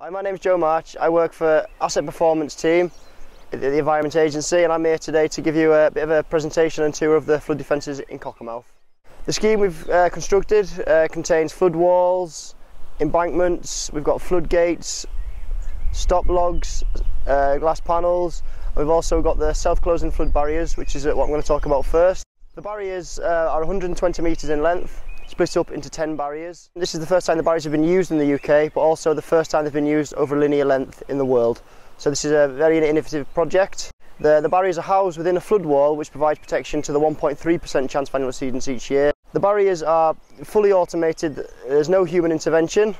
Hi, my name's Joe March. I work for Asset Performance Team at the Environment Agency, and I'm here today to give you a bit of a presentation and tour of the flood defences in Cockermouth. The scheme we've constructed contains flood walls, embankments, we've got flood gates, stop logs, glass panels. We've also got the self-closing flood barriers, which is what I'm going to talk about first. The barriers are 120 metres in length, split up into 10 barriers. This is the first time the barriers have been used in the UK, but also the first time they've been used over a linear length in the world. So this is a very innovative project. The barriers are housed within a flood wall, which provides protection to the 1.3% chance of annual exceedance each year. The barriers are fully automated, there's no human intervention.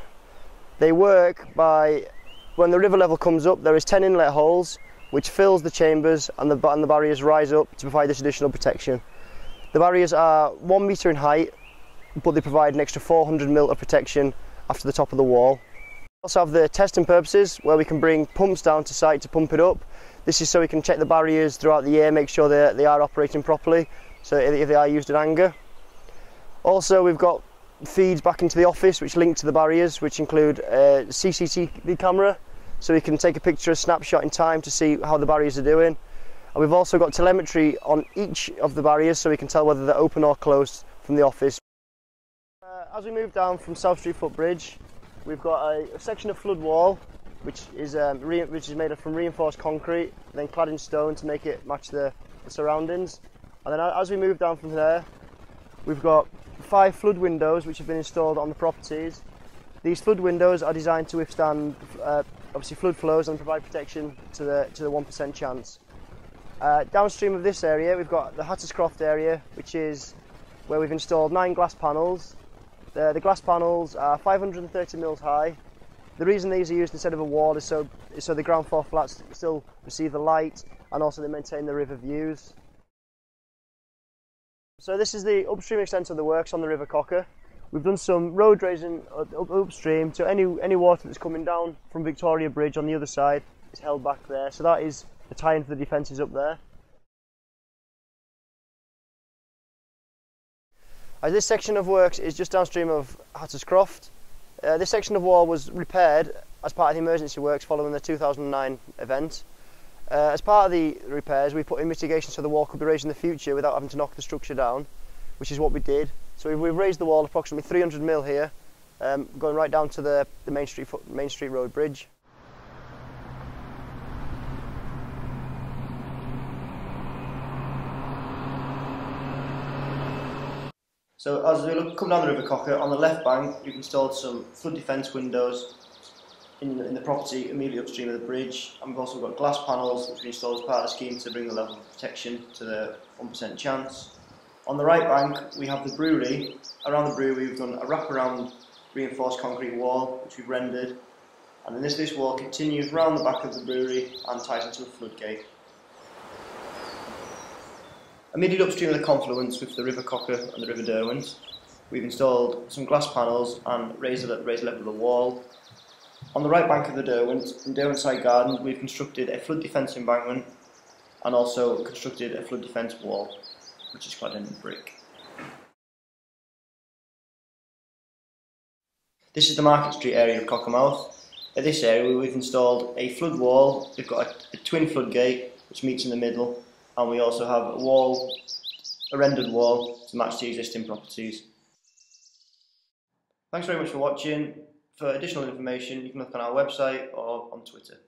They work by, when the river level comes up, there is 10 inlet holes, which fills the chambers, and the barriers rise up to provide this additional protection. The barriers are 1 metre in height, but they provide an extra 400 mm of protection after the top of the wall. We also have the testing purposes, where we can bring pumps down to site to pump it up. This is so we can check the barriers throughout the year, make sure they are operating properly, so if they are used in anger. Also, we've got feeds back into the office which link to the barriers, which include a CCTV camera, so we can take a picture, a snapshot in time to see how the barriers are doing. And we've also got telemetry on each of the barriers, so we can tell whether they're open or closed from the office. As we move down from South Street Footbridge, we've got a section of flood wall which is made up from reinforced concrete, then clad in stone to make it match the surroundings. And then as we move down from there, we've got 5 flood windows which have been installed on the properties. These flood windows are designed to withstand obviously flood flows and provide protection to the 1% chance. Downstream of this area, we've got the Hatter's Croft area, which is where we've installed 9 glass panels. The glass panels are 530 mm high. The reason these are used instead of a wall is so the ground floor flats still receive the light, and also they maintain the river views. So this is the upstream extent of the works on the River Cocker. We've done some road raising upstream, so any water that's coming down from Victoria Bridge on the other side is held back there. So that is the tie-in for the defences up there. This section of works is just downstream of Hatter's Croft. This section of wall was repaired as part of the emergency works following the 2009 event. As part of the repairs, we put in mitigation so the wall could be raised in the future without having to knock the structure down, which is what we did. So we've raised the wall approximately 300 mm here, going right down to the Main Street Road bridge. So as we come down the River Cocker, on the left bank we've installed some flood defence windows in the property immediately upstream of the bridge, and we've also got glass panels which we installed as part of the scheme to bring the level of protection to the 1% chance. On the right bank we have the brewery. Around the brewery we've done a wraparound reinforced concrete wall which we've rendered, and then this wall continues round the back of the brewery and ties into a floodgate. Immediately upstream of the confluence with the River Cocker and the River Derwent, we've installed some glass panels and raised the level of the wall. On the right bank of the Derwent, in Derwent Side Gardens, we've constructed a flood defence embankment and also constructed a flood defence wall, which is clad in brick. This is the Market Street area of Cockermouth. At this area we've installed a flood wall, we've got a twin floodgate which meets in the middle, and we also have a rendered wall to match the existing properties. Thanks very much for watching. For additional information, you can look on our website or on Twitter.